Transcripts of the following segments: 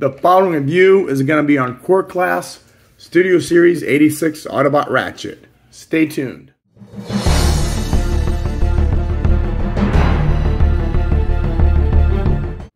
The following review is going to be on Core Class, Studio Series 86 Autobot Ratchet. Stay tuned.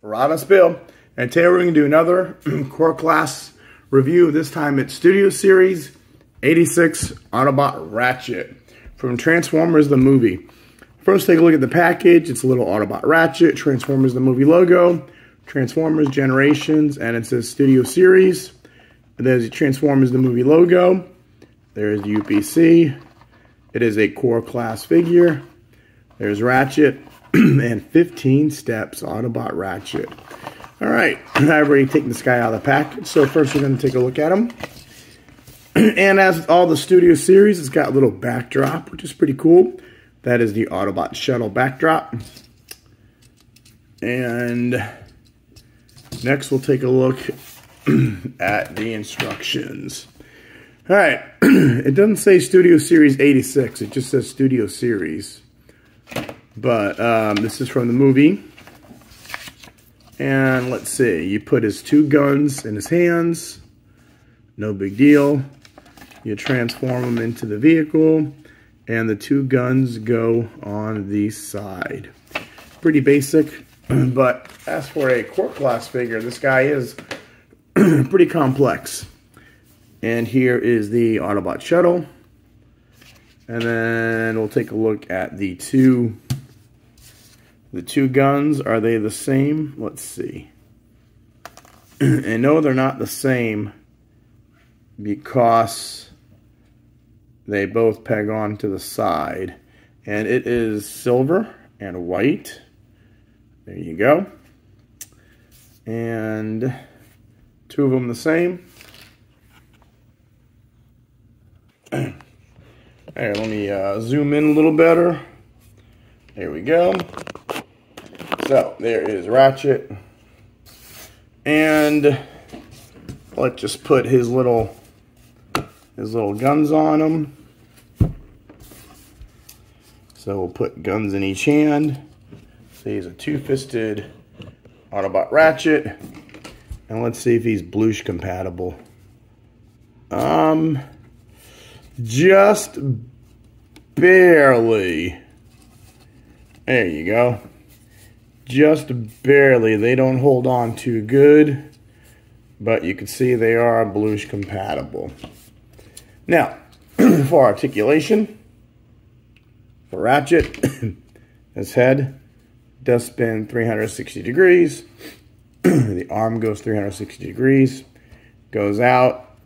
Rodimusbill, and today we're going to do another Core Class review. This time it's Studio Series 86 Autobot Ratchet from Transformers the movie. First, take a look at the package. It's a little Autobot Ratchet, Transformers the movie logo, Transformers Generations, and it says Studio Series. There's Transformers the movie logo. There's UPC. It is a Core Class figure. There's Ratchet and 15 steps Autobot Ratchet. All right, I've already taken this guy out of the package. So first we're going to take a look at him. And as with all the Studio Series, it's got a little backdrop, which is pretty cool. That is the Autobot shuttle backdrop. And next we'll take a look at the instructions. All right, it doesn't say Studio Series 86. It just says Studio Series. But this is from the movie. And let's see. You put his two guns in his hands. No big deal. You transform him into the vehicle. And the two guns go on the side. Pretty basic. But as for a Core Class figure, this guy is pretty complex. And here is the Autobot shuttle. And then we'll take a look at the two guns. Are they the same? Let's see. And no, they're not the same because they both peg on to the side. And it is silver and white. There you go. And two of them the same. All right, let me zoom in a little better. There we go. So, there is Ratchet. And let's just put his little guns on him. So, we'll put guns in each hand. So, he's a two-fisted Autobot Ratchet. And let's see if he's Bloosh compatible. Just barely. There you go. Just barely. They don't hold on too good, but you can see they are Bloosh compatible. Now, for articulation, for Ratchet, his head does spin 360 degrees. The arm goes 360 degrees, goes out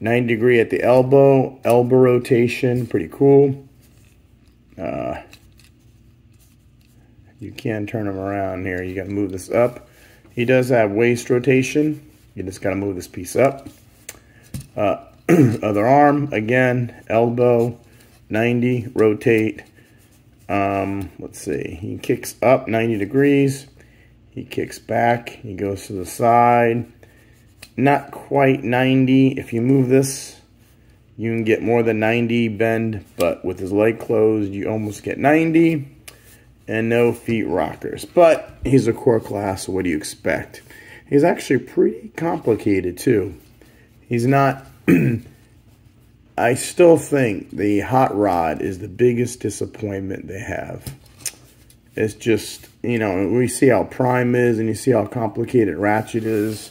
90 degree at the elbow rotation. Pretty cool. You can turn him around here. You got to move this up. He does have waist rotation. You just got to move this piece up. Other arm, again, elbow, 90, rotate. Let's see. He kicks up 90 degrees. He kicks back. He goes to the side. Not quite 90. If you move this, you can get more than 90 bend, but with his leg closed, you almost get 90. And no feet rockers. But he's a Core Class, so what do you expect? He's actually pretty complicated, too. He's not... I still think the Hot Rod is the biggest disappointment they have. It's just, you know, we see how Prime is, and you see how complicated Ratchet is.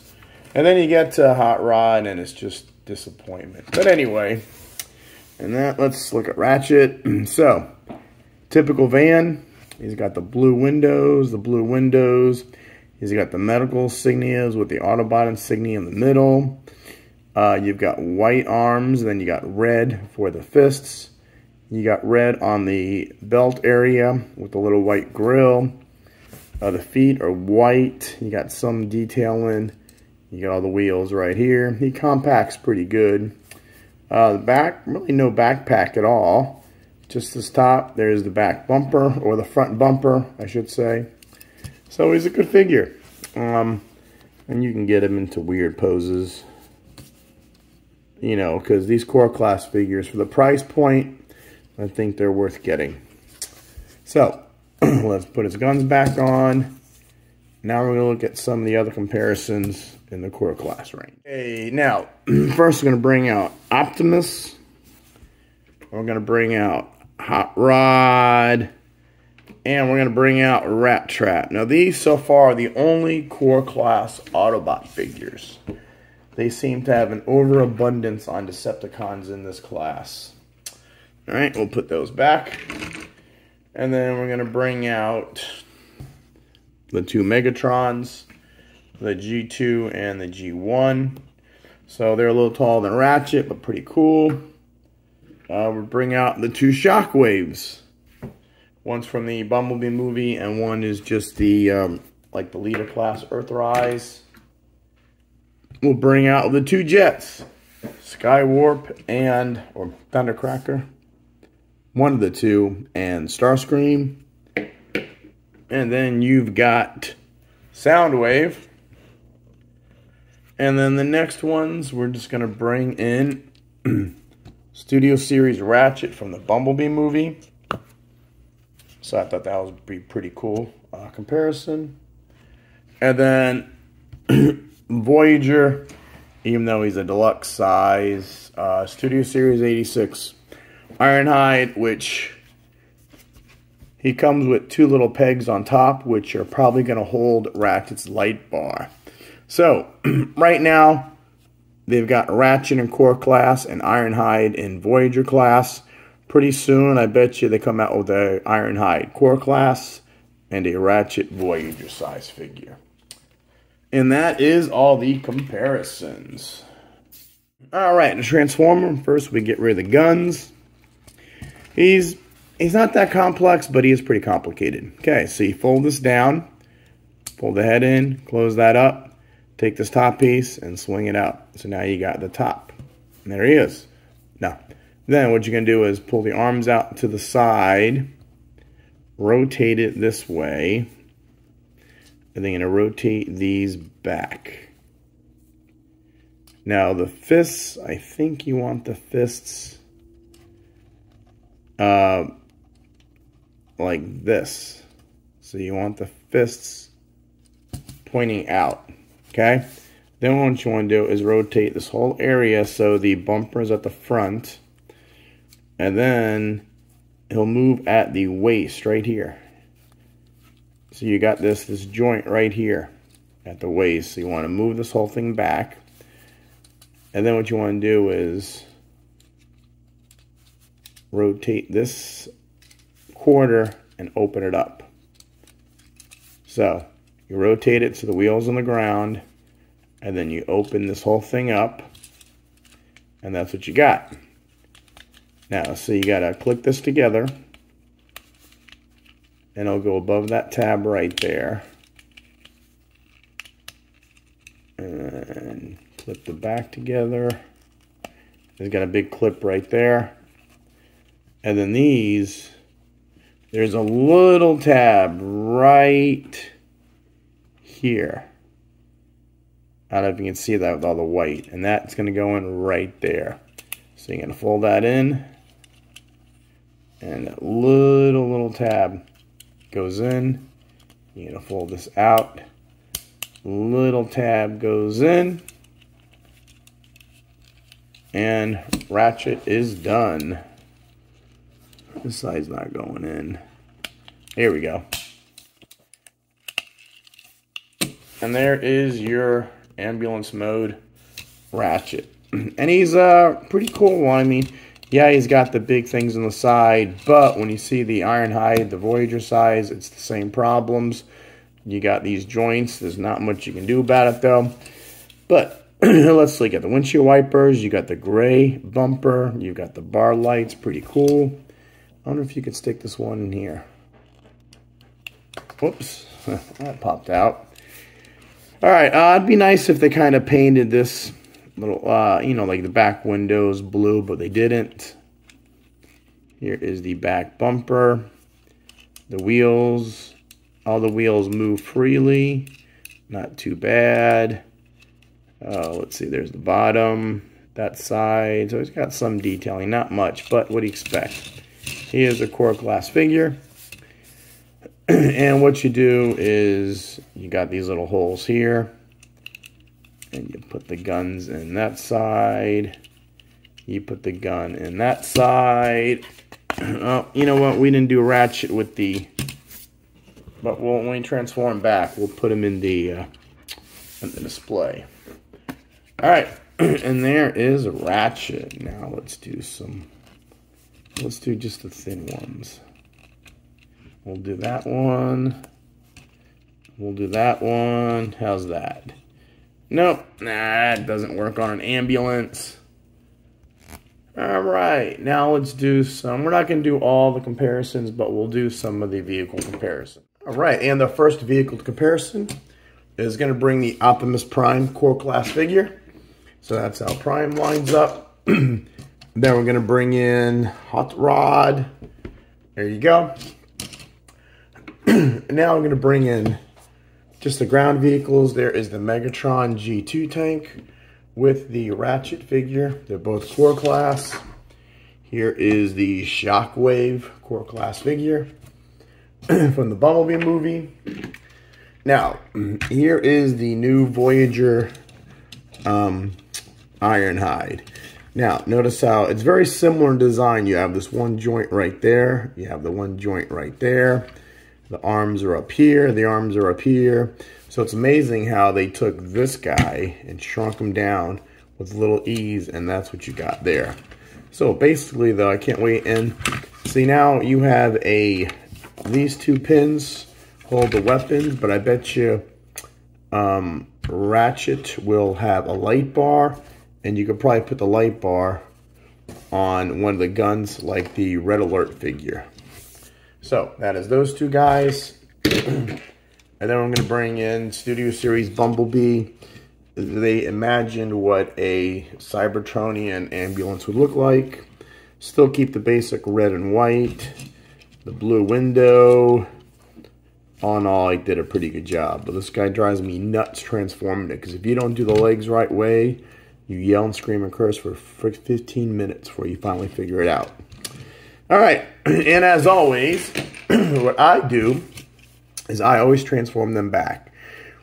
And then you get to Hot Rod, and it's just disappointment. But anyway, and that, let's look at Ratchet. So, typical van... He's got the blue windows, He's got the medical insignias with the Autobot insignia in the middle. You've got white arms, then you got red for the fists. You got red on the belt area with the little white grill. The feet are white. You got some detailing. You got all the wheels right here. He compacts pretty good. The back, really no backpack at all. Just this top, there's the back bumper, or the front bumper, I should say. So he's a good figure. And you can get him into weird poses. You know, because these Core Class figures, for the price point, I think they're worth getting. So, let's put his guns back on. Now we're going to look at some of the other comparisons in the Core Class range. Okay, now, first we're going to bring out Optimus. We're going to bring out Hot Rod. And we're going to bring out Rattrap. Now, these so far are the only Core Class Autobot figures. They seem to have an overabundance on Decepticons in this class. All right, we'll put those back. And then we're going to bring out the two Megatrons, the G2 and the G1. So they're a little taller than Ratchet, but pretty cool. We'll bring out the two Shockwaves. One's from the Bumblebee movie, and one is just the like the leader class Earthrise. We'll bring out the two jets, Skywarp and or Thundercracker, one of the two, and Starscream. And then you've got Soundwave. And then the next ones, we're just going to bring in Studio Series Ratchet from the Bumblebee movie. So I thought that would be pretty cool comparison. And then Voyager, even though he's a deluxe size, Studio Series 86. Ironhide, which... he comes with two little pegs on top, which are probably going to hold Ratchet's light bar. So, right now, they've got Ratchet in Core Class and Ironhide in Voyager Class. Pretty soon, I bet you they come out with a Ironhide Core Class and a Ratchet Voyager size figure. And that is all the comparisons. Alright, the Transformer. First, we get rid of the guns. He's not that complex, but he is pretty complicated. Okay, so you fold this down, fold the head in, close that up, take this top piece, and swing it out. So now you got the top. And there he is. Now, then what you're going to do is pull the arms out to the side, rotate it this way, and then you're going to rotate these back. Now, the fists, I think you want the fists like this. So you want the fists pointing out, okay? Then what you want to do is rotate this whole area so the bumper is at the front, and then he'll move at the waist right here. So you got this joint right here at the waist. So you want to move this whole thing back, and then what you want to do is rotate this quarter and open it up. So you rotate it so the wheel's on the ground, and then you open this whole thing up, and that's what you got. Now, so you gotta click this together, and it'll go above that tab right there, and clip the back together. It's got a big clip right there. And then these, there's a little tab right here. I don't know if you can see that with all the white. And that's going to go in right there. So you're going to fold that in. And that little tab goes in. You're going to fold this out. Little tab goes in. And Ratchet is done. This side's not going in. Here we go. And there is your ambulance mode Ratchet. And he's a pretty cool one. I mean, yeah, he's got the big things on the side, but when you see the Ironhide, the Voyager size, it's the same problems. You got these joints. There's not much you can do about it, though. But let's look at the windshield wipers. You got the gray bumper. You've got the bar lights. Pretty cool. I wonder if you could stick this one in here. Whoops, that popped out. All right, it'd be nice if they kind of painted this little, you know, like the back windows blue, but they didn't. Here is the back bumper. The wheels, all the wheels move freely. Not too bad. Let's see, there's the bottom, that side. So it's got some detailing, not much, but what do you expect? He is a Core Class figure. And what you do is you got these little holes here, and you put the guns in that side. You put the gun in that side. Oh, you know what? We didn't do Ratchet with the... But we'll, when we transform back, we'll put him in the display. All right, and there is Ratchet. Now let's do some... Let's do just the thin ones. We'll do that one. We'll do that one. How's that? Nope. Nah, it doesn't work on an ambulance. All right. Now let's do some. We're not going to do all the comparisons, but we'll do some of the vehicle comparison. All right. And the first vehicle comparison is going to bring the Optimus Prime Core Class figure. So that's how Prime lines up. Then we're going to bring in Hot Rod. There you go. Now I'm going to bring in just the ground vehicles. There is the Megatron G2 tank with the Ratchet figure. They're both Core Class. Here is the Shockwave Core Class figure from the Bumblebee movie. Now, here is the new Voyager Ironhide. Now, notice how it's very similar in design. You have this one joint right there. You have the one joint right there. The arms are up here. The arms are up here. So it's amazing how they took this guy and shrunk him down with little ease, and that's what you got there. So basically, though, I can't wait. And see, now you have these two pins hold the weapons, but I bet you Ratchet will have a light bar, and you could probably put the light bar on one of the guns like the Red Alert figure. So that is those two guys. And then I'm going to bring in Studio Series Bumblebee. They imagined what a Cybertronian ambulance would look like. Still keep the basic red and white. The blue window. All in all, I did a pretty good job. But this guy drives me nuts transforming it. Because if you don't do the legs right way, you yell and scream and curse for 15 minutes before you finally figure it out. All right, and as always, what I do is I always transform them back.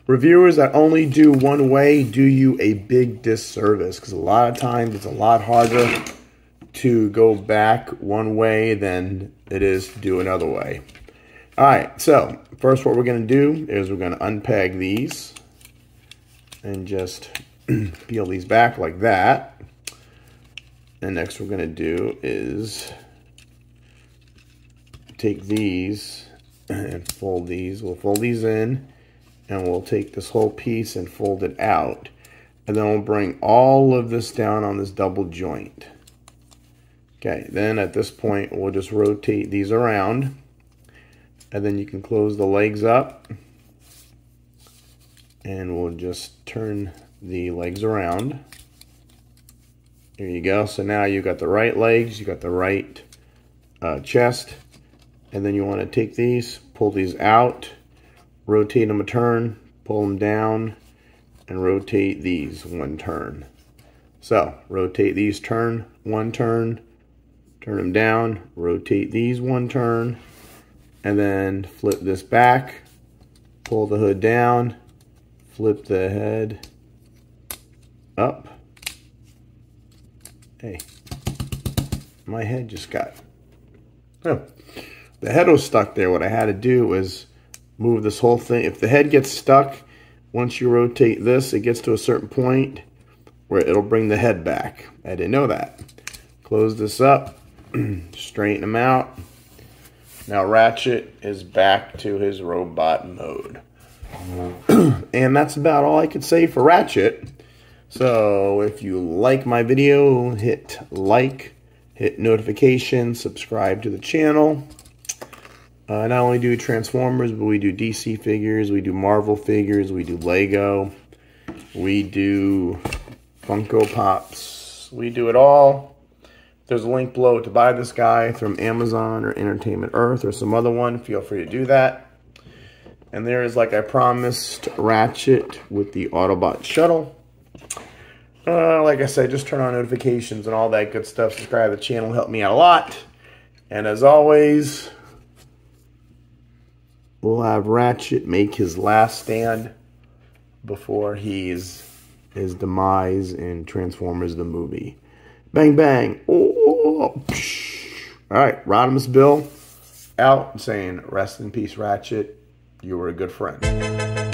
Reviewers that only do one way do you a big disservice, because a lot of times it's a lot harder to go back one way than it is to do another way. All right, so first what we're going to do is we're going to unpeg these and just peel these back like that. And next we're going to do is... take these and fold these. We'll fold these in, and we'll take this whole piece and fold it out. And then we'll bring all of this down on this double joint. Okay, then at this point, we'll just rotate these around. And then you can close the legs up. And we'll just turn the legs around. There you go. So now you've got the right legs, you've got the right chest. And then you want to take these, pull these out, rotate them a turn, pull them down, and rotate these one turn. So, rotate these, turn, one turn them down, rotate these one turn, and then flip this back, pull the hood down, flip the head up. Hey, my head just got... Oh. The head was stuck there. What I had to do was move this whole thing. If the head gets stuck, once you rotate this, it gets to a certain point where it'll bring the head back. I didn't know that. Close this up, straighten him out. Now Ratchet is back to his robot mode. And that's about all I could say for Ratchet. So if you like my video, hit like, hit notification, subscribe to the channel. Not only do we Transformers, but we do DC figures, we do Marvel figures, we do Lego, we do Funko Pops, we do it all. There's a link below to buy this guy from Amazon or Entertainment Earth or some other one. Feel free to do that. And there is, like I promised, Ratchet with the Autobot shuttle. Like I said, just turn on notifications and all that good stuff. Subscribe to the channel, help me out a lot. And as always... We'll have Ratchet make his last stand before his demise in Transformers the movie. Bang, bang. Oh, alright, Rodimusbill out saying, rest in peace, Ratchet. You were a good friend.